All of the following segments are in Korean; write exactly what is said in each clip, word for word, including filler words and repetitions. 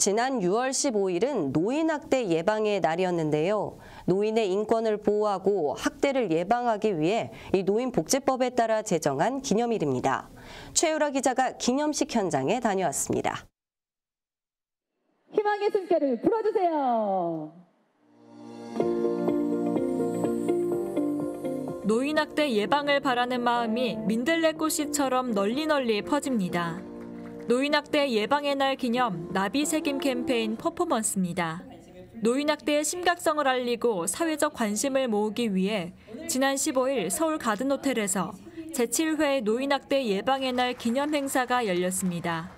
지난 유월 십오일은 노인학대 예방의 날이었는데요. 노인의 인권을 보호하고 학대를 예방하기 위해 이 노인복지법에 따라 제정한 기념일입니다. 최유라 기자가 기념식 현장에 다녀왔습니다. 희망의 숨결을 불어주세요. 노인학대 예방을 바라는 마음이 민들레꽃씨처럼 널리 널리 퍼집니다. 노인학대 예방의 날 기념 나비새김 캠페인 퍼포먼스입니다. 노인학대의 심각성을 알리고 사회적 관심을 모으기 위해 지난 십오일 서울 가든호텔에서 제칠회 노인학대 예방의 날 기념 행사가 열렸습니다.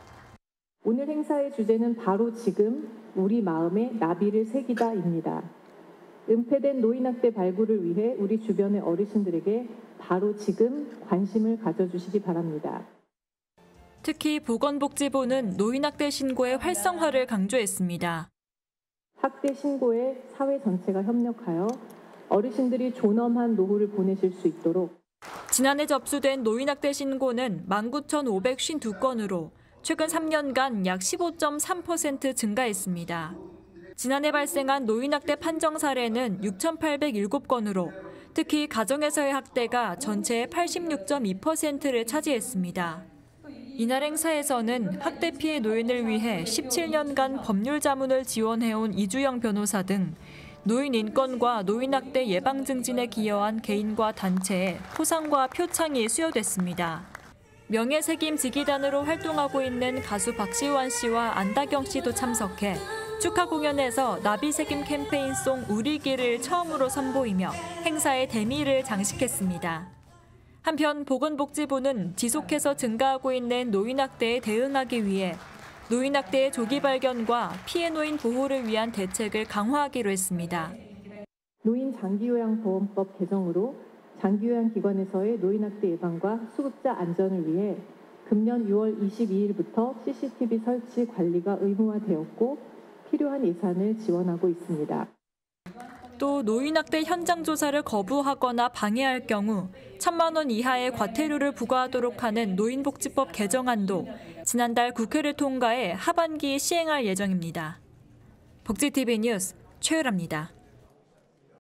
오늘 행사의 주제는 바로 지금 우리 마음에 나비를 새기다입니다. 은폐된 노인학대 발굴을 위해 우리 주변의 어르신들에게 바로 지금 관심을 가져주시기 바랍니다. 특히 보건복지부는 노인학대 신고의 활성화를 강조했습니다. 학대 신고에 사회 전체가 협력하여 어르신들이 존엄한 노후를 보내실 수 있도록. 지난해 접수된 노인학대 신고는 만 구천오백오십이 건으로 최근 삼 년간 약 십오 점 삼 퍼센트 증가했습니다. 지난해 발생한 노인학대 판정 사례는 육천팔백칠 건으로 특히 가정에서의 학대가 전체의 팔십육 점 이 퍼센트를 차지했습니다. 이날 행사에서는 학대 피해 노인을 위해 십칠 년간 법률 자문을 지원해온 이주영 변호사 등 노인 인권과 노인학대 예방 증진에 기여한 개인과 단체에 포상과 표창이 수여됐습니다. 명예색임 지기단으로 활동하고 있는 가수 박시환 씨와 안다경 씨도 참석해 축하 공연에서 나비새김 캠페인송 우리 길을 처음으로 선보이며 행사의 대미를 장식했습니다. 한편 보건복지부는 지속해서 증가하고 있는 노인학대에 대응하기 위해 노인학대의 조기 발견과 피해 노인 보호를 위한 대책을 강화하기로 했습니다. 노인장기요양보험법 개정으로 장기요양기관에서의 노인학대 예방과 수급자 안전을 위해 금년 유월 이십이일부터 씨씨티비 설치 관리가 의무화되었고 필요한 예산을 지원하고 있습니다. 또 노인학대 현장 조사를 거부하거나 방해할 경우 천만 원 이하의 과태료를 부과하도록 하는 노인복지법 개정안도 지난달 국회를 통과해 하반기에 시행할 예정입니다. 복지티비 뉴스 최유라입니다.